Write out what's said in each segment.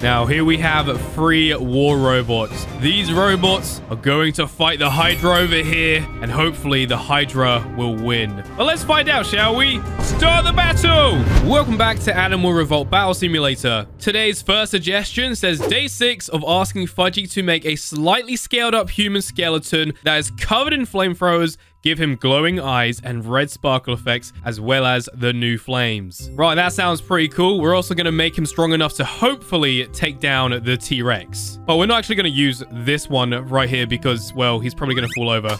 Now, here we have three war robots. These robots are going to fight the Hydra over here, and hopefully the Hydra will win. But let's find out, shall we? Start the battle! Welcome back to Animal Revolt Battle Simulator. Today's first suggestion says Day 6 of asking Fudgy to make a slightly scaled-up human skeleton that is covered in flamethrowers, give him glowing eyes and red sparkle effects, as well as the new flames. Right, that sounds pretty cool. We're also going to make him strong enough to hopefully take down the T-Rex. But we're not actually going to use this one right here because, well, he's probably going to fall over.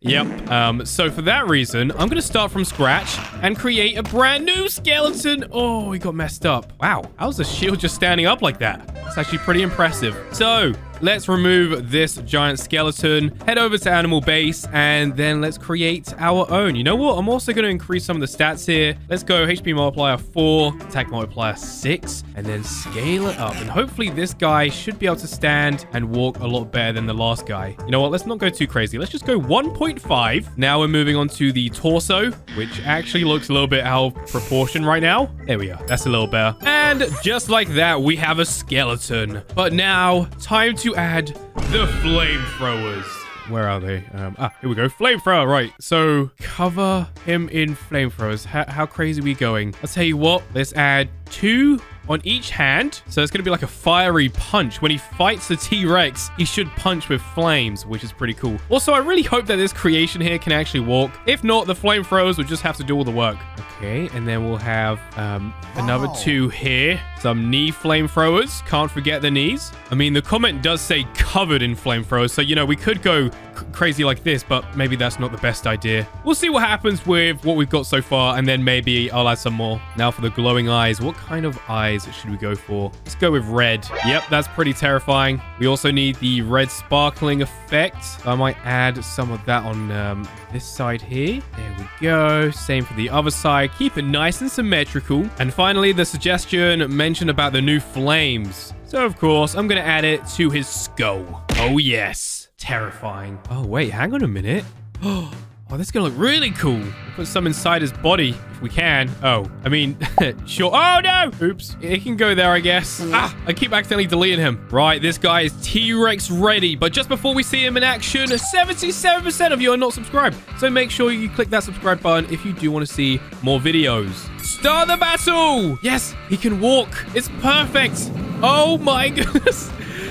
Yep. So for that reason, I'm going to start from scratch and create a brand new skeleton. Oh, he got messed up. Wow. How's the shield just standing up like that? It's actually pretty impressive. So let's remove this giant skeleton, head over to Animal Base, and then let's create our own. You know what? I'm also going to increase some of the stats here. Let's go HP multiplier 4, attack multiplier 6, and then scale it up. And hopefully this guy should be able to stand and walk a lot better than the last guy. You know what? Let's not go too crazy. Let's just go 1.5. Now we're moving on to the torso, which actually looks a little bit out of proportion right now. There we are. That's a little better. And just like that, we have a skeleton. But now, time to add the flamethrowers. Where are they? Here we go. Flamethrower. Right. So cover him in flamethrowers. How crazy are we going? I'll tell you what. Let's add 2 on each hand. So it's going to be like a fiery punch. When he fights the T-Rex, he should punch with flames, which is pretty cool. Also, I really hope that this creation here can actually walk. If not, the flamethrowers will just have to do all the work. Okay, and then we'll have another 2 here. Some knee flamethrowers. Can't forget the knees. I mean, the comment does say covered in flamethrowers. So, you know, we could go crazy like this, but maybe that's not the best idea. We'll see what happens with what we've got so far, and then maybe I'll add some more. Now for the glowing eyes. What kind of eyes should we go for? Let's go with red. Yep, that's pretty terrifying. We also need the red sparkling effect. I might add some of that on this side here. There we go. Same for the other side. Keep it nice and symmetrical. And finally, the suggestion mentioned about the new flames. So, of course, I'm going to add it to his skull. Oh, yes. Terrifying. Oh, wait. Hang on a minute. Oh. Oh, this is going to look really cool. We'll put some inside his body if we can. Oh, I mean, sure. Oh, no. Oops. It can go there, I guess. Ah, I keep accidentally deleting him. Right, this guy is T-Rex ready. But just before we see him in action, 77% of you are not subscribed. So make sure you click that subscribe button if you do want to see more videos. Start the battle. Yes, he can walk. It's perfect. Oh, my goodness.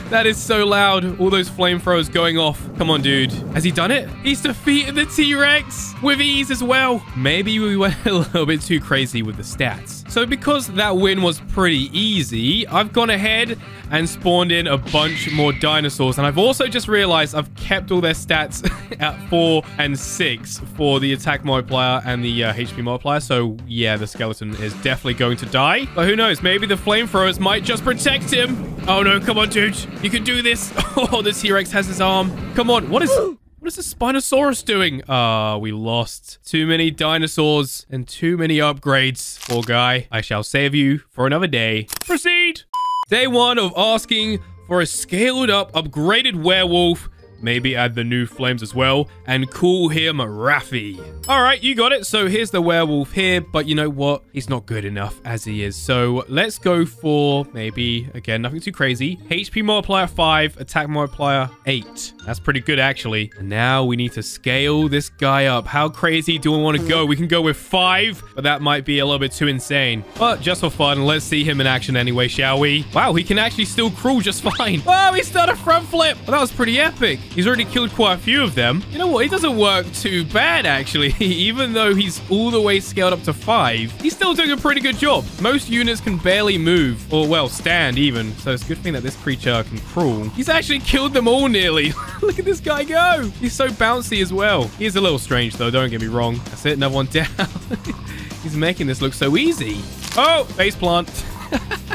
That is so loud. All those flamethrowers going off. Come on, dude. Has he done it? He's defeated the T-Rex with ease as well. Maybe we went a little bit too crazy with the stats. So because that win was pretty easy, I've gone ahead and spawned in a bunch more dinosaurs. And I've also just realized I've kept all their stats at 4 and 6 for the attack multiplier and the HP multiplier. So yeah, the skeleton is definitely going to die. But who knows? Maybe the flamethrowers might just protect him. Oh no, come on, dude. You can do this. Oh, the T-Rex has his arm. Come on. What is the Spinosaurus doing? We lost. Too many dinosaurs and too many upgrades. Poor guy. I shall save you for another day. Proceed. Day 1 of asking for a scaled up, upgraded werewolf. Maybe add the new flames as well and call him Raffi. All right, you got it. So here's the werewolf here, but you know what? He's not good enough as he is. So let's go for maybe, again, nothing too crazy. HP multiplier 5, attack multiplier 8. That's pretty good, actually. And now we need to scale this guy up. How crazy do we want to go? We can go with 5, but that might be a little bit too insane. But just for fun, let's see him in action anyway, shall we? Wow, he can actually still crawl just fine. Oh, he's done a front flip. Well, that was pretty epic. He's already killed quite a few of them. You know what? He doesn't work too bad, actually. Even though he's all the way scaled up to 5, he's still doing a pretty good job. Most units can barely move or, well, stand even. So it's a good thing that this creature can crawl. He's actually killed them all nearly. Look at this guy go. He's so bouncy as well. He's a little strange, though. Don't get me wrong. That's it. Another one down. He's making this look so easy. Oh, face plant.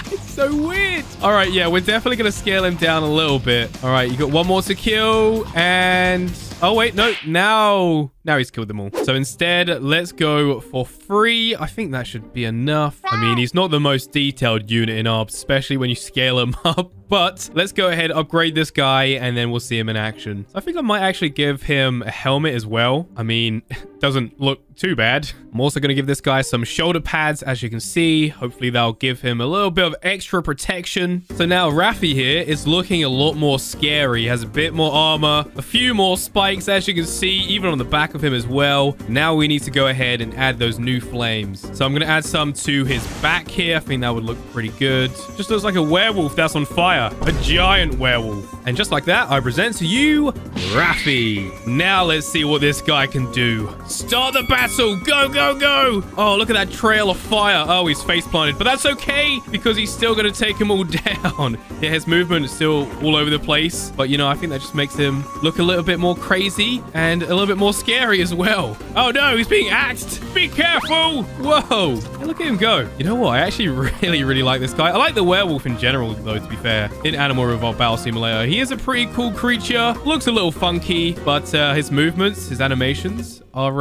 It's so weird. All right, yeah, we're definitely going to scale him down a little bit. All right, you got one more to kill, and Oh, wait, no. Now he's killed them all. So instead, let's go for free. I think that should be enough. I mean, he's not the most detailed unit in ARBS, especially when you scale him up. But let's go ahead, upgrade this guy, and then we'll see him in action. So I think I might actually give him a helmet as well. I mean, doesn't look too bad. I'm also going to give this guy some shoulder pads, as you can see. Hopefully, that'll give him a little bit of extra protection. So now Raffi here is looking a lot more scary. He has a bit more armor, a few more spikes, as you can see, even on the back of him as well. Now we need to go ahead and add those new flames. So I'm going to add some to his back here. I think that would look pretty good. Just looks like a werewolf that's on fire. A giant werewolf. And just like that, I present to you, Raffi. Now let's see what this guy can do. Start the battle. Go, go, go. Oh, look at that trail of fire. Oh, he's face planted. But that's okay, because he's still going to take them all down. Yeah, his movement is still all over the place. But, you know, I think that just makes him look a little bit more crazy and a little bit more scary as well. Oh, no, he's being axed. Be careful. Whoa. Hey, look at him go. You know what? I actually really like this guy. I like the werewolf in general, though, to be fair. In Animal Revolt Battle Simulator. He is a pretty cool creature. Looks a little funky, but his movements, his animations are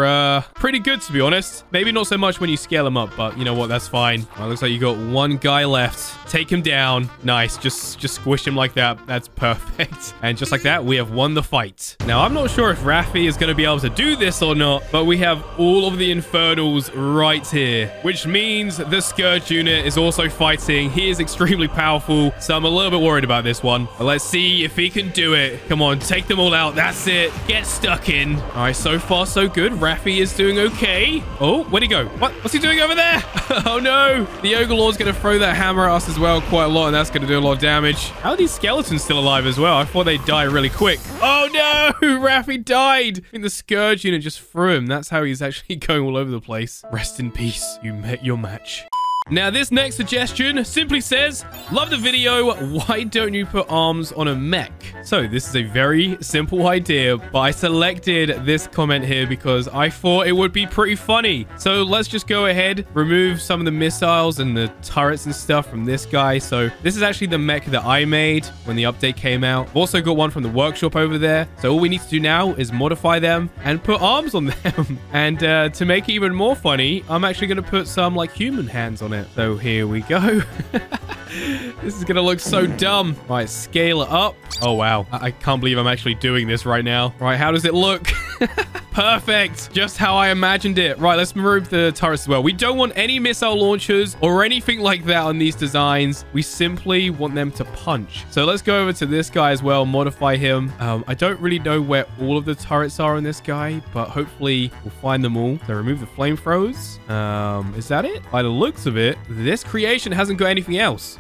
pretty good, to be honest. Maybe not so much when you scale him up, but you know what? That's fine. Well, looks like you got one guy left. Take him down. Nice. Just squish him like that. That's perfect. And just like that, we have won the fight. Now, I'm not sure if Raffi is going to be able to do this or not, but we have all of the Infernals right here, which means the Scourge unit is also fighting. He is extremely powerful, so I'm a little bit worried about this one. But let's see if he can do it. Come on, take them all out. That's it. Get stuck in. All right, so far, so good. Raffi is doing okay. Oh, where'd he go? What? What's he doing over there? Oh, no. The Ogre Lord's going to throw that hammer at us as well quite a lot, and that's going to do a lot of damage. How are these skeletons still alive as well? I thought they'd die really quick. Oh, no. Raffi died. I think the Scourge unit just threw him. That's how he's actually going all over the place. Rest in peace. You met your match. Now, this next suggestion simply says, love the video. Why don't you put arms on a mech? So this is a very simple idea, but I selected this comment here because I thought it would be pretty funny. So let's just go ahead, remove some of the missiles and the turrets and stuff from this guy. So this is actually the mech that I made when the update came out. I've also got one from the workshop over there. So all we need to do now is modify them and put arms on them. And to make it even more funny, I'm actually going to put some like human hands on it. So here we go. This is gonna look so dumb. All right, scale it up. Oh, wow. I can't believe I'm actually doing this right now. All right, how does it look? Perfect. Just how I imagined it. Right, let's remove the turrets as well. We don't want any missile launchers or anything like that on these designs. We simply want them to punch. So let's go over to this guy as well, modify him. I don't really know where all of the turrets are on this guy, but hopefully we'll find them all. So remove the flamethrowers. Is that it? By the looks of it, this creation hasn't got anything else.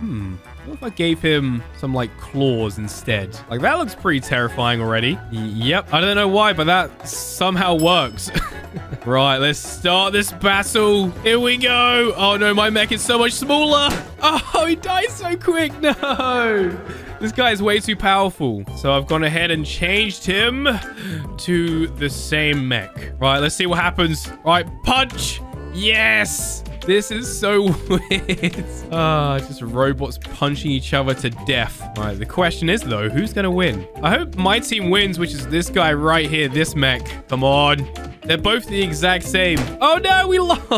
What if I gave him some, like, claws instead? Like, that looks pretty terrifying already. Yep. I don't know why, but that somehow works. Right, let's start this battle. Here we go. Oh, no, my mech is so much smaller. Oh, he dies so quick. No. This guy is way too powerful. So I've gone ahead and changed him to the same mech. Right, let's see what happens. All right, punch. Yes. This is so weird. Just robots punching each other to death. All right, the question is, though, who's going to win? I hope my team wins, which is this guy right here, this mech. Come on. They're both the exact same. Oh, no, we lost.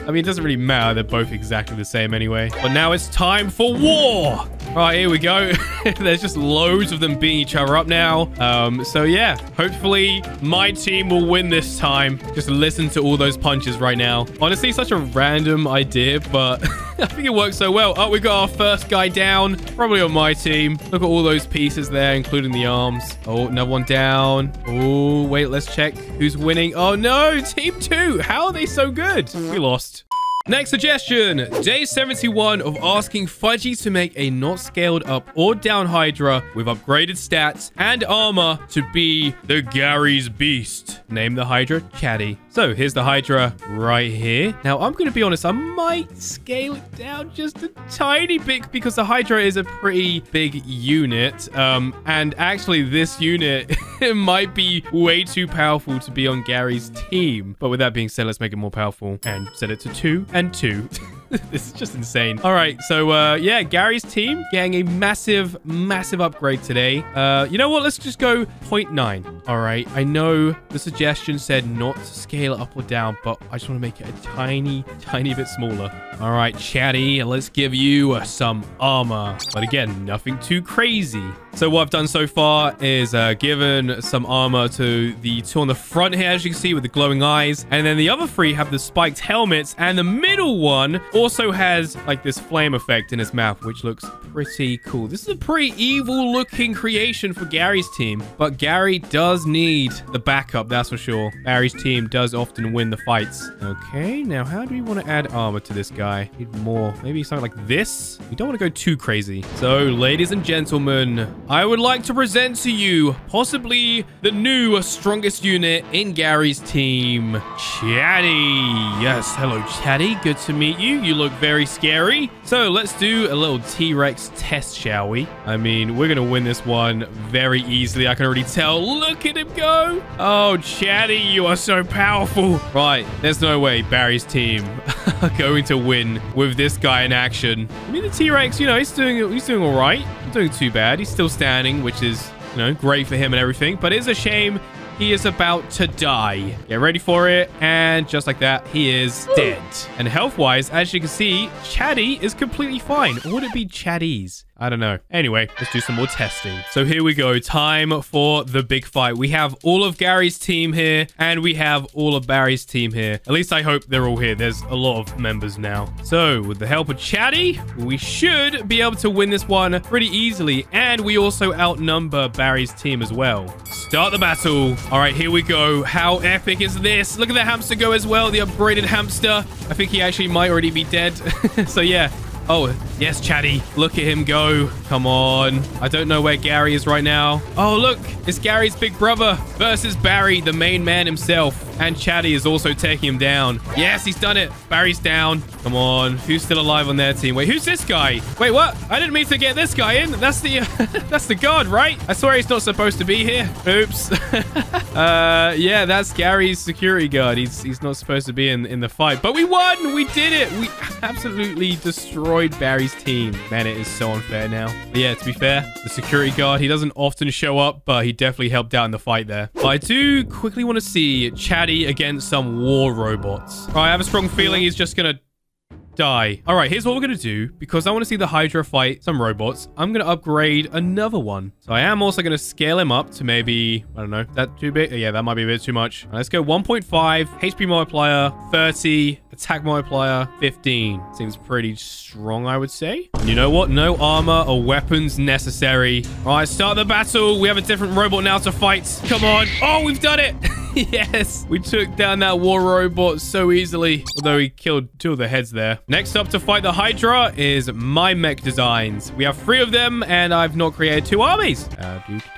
I mean, it doesn't really matter. They're both exactly the same anyway. But now it's time for war. All right, here we go. There's just loads of them beating each other up now. So, yeah, hopefully my team will win this time. Just listen to all those punches right now. Honestly, such a random idea, but I think it works so well. Oh, we got our first guy down, probably on my team. Look at all those pieces there, including the arms. Oh, another one down. Oh, wait, let's check who's winning. Oh, no. Team 2. How are they so good? We lost. Next suggestion. Day 71 of asking Fudgy to make a not scaled up or down Hydra with upgraded stats and armor to be the Gary's beast. Name the Hydra Chatty. So here's the Hydra right here. Now, I'm going to be honest. I might scale it down just a tiny bit because the Hydra is a pretty big unit. And actually, this unit it might be way too powerful to be on Gary's team. But with that being said, let's make it more powerful and set it to 2 and 2. This is just insane. All right. So, yeah, Gary's team getting a massive, massive upgrade today. You know what? Let's just go 0.9. All right. I know the suggestion said not to scale it up or down, but I just want to make it a tiny, tiny bit smaller. All right, Chatty, let's give you some armor. But again, nothing too crazy. So what I've done so far is given some armor to the two on the front here, as you can see, with the glowing eyes. And then the other three have the spiked helmets. And the middle one also has like this flame effect in his mouth, which looks pretty cool. This is a pretty evil looking creation for Gary's team. But Gary does need the backup, that's for sure. Barry's team does often win the fights. Okay, now how do we want to add armor to this guy? Need more. Maybe something like this. You don't want to go too crazy. So, ladies and gentlemen, I would like to present to you possibly the new strongest unit in Gary's team, Chatty. Yes. Hello, Chatty. Good to meet you. You look very scary. So, let's do a little T-Rex test, shall we? I mean, we're going to win this one very easily. I can already tell. Look at him go. Oh, Chatty, you are so powerful. Right. There's no way Barry's team are going to win with this guy in action. I mean, the T-Rex, you know, he's doing all right. Not doing too bad. He's still standing, which is, you know, great for him and everything. But it's a shame he is about to die. Get ready for it. And just like that, he is dead. And health-wise, as you can see, Chatty is completely fine. Or would it be Chatty's? I don't know. Anyway, let's do some more testing. So here we go. Time for the big fight. We have all of Gary's team here, and we have all of Barry's team here. At least I hope they're all here. There's a lot of members now. So with the help of Chatty, we should be able to win this one pretty easily. And we also outnumber Barry's team as well. Start the battle. All right, here we go. How epic is this? Look at the hamster go as well. The upgraded hamster. I think he actually might already be dead. So yeah. Oh, yes, Chatty. Look at him go. Come on. I don't know where Gary is right now. Oh, look. It's Gary's big brother versus Barry, the main man himself. And Chatty is also taking him down. Yes, he's done it. Barry's down. Come on. Who's still alive on their team? Wait, who's this guy? Wait, what? I didn't mean to get this guy in. That's the that's the guard, right? I swear he's not supposed to be here. Oops. Yeah, that's Gary's security guard. He's not supposed to be in the fight. But we won. We did it. We absolutely destroyed Barry's team. Man, it is so unfair now. But yeah, to be fair, the security guard, he doesn't often show up, but he definitely helped out in the fight there. But I do quickly want to see Chatty against some war robots. All right, I have a strong feeling he's just going to die. All right, here's what we're going to do. Because I want to see the Hydra fight some robots, I'm going to upgrade another one. So I am also going to scale him up to maybe, I don't know, that too big? Yeah, that might be a bit too much. Right, let's go 1.5, HP multiplier, 30, attack multiplier, 15. Seems pretty strong, I would say. And you know what? No armor or weapons necessary. All right, start the battle. We have a different robot now to fight. Come on. Oh, we've done it. Yes, we took down that war robot so easily. Although he killed two of the heads there. Next up to fight the Hydra is my mech designs. We have three of them, and I've not created two armies.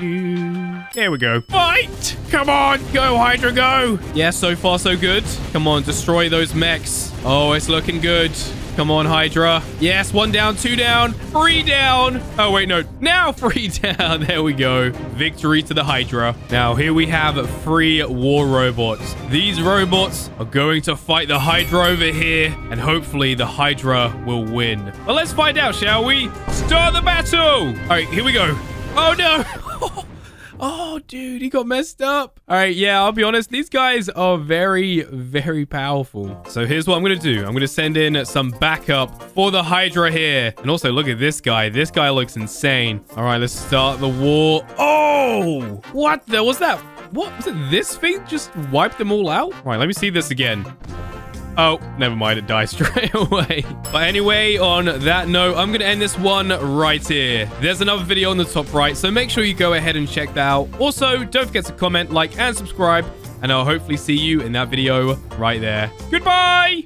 There we go. Fight! Come on, go Hydra, go! Yeah, so far so good. Come on, destroy those mechs. Oh, it's looking good. Come on, Hydra. Yes, one down, two down, three down. Oh, wait, no. Now three down. There we go. Victory to the Hydra. Now, here we have three war robots. These robots are going to fight the Hydra over here, and hopefully the Hydra will win. But let's find out, shall we? Start the battle! All right, here we go. Oh, no. Oh, dude, he got messed up. All right, yeah, I'll be honest. These guys are very, very powerful. So here's what I'm going to do. I'm going to send in some backup for the Hydra here. And also, look at this guy. This guy looks insane. All right, let's start the war. Oh, what? There was that. What was it? This thing just wiped them all out? All right, let me see this again. Oh, never mind. It died straight away. But anyway, on that note, I'm going to end this one right here. There's another video on the top right, so make sure you go ahead and check that out. Also, don't forget to comment, like, and subscribe, and I'll hopefully see you in that video right there. Goodbye!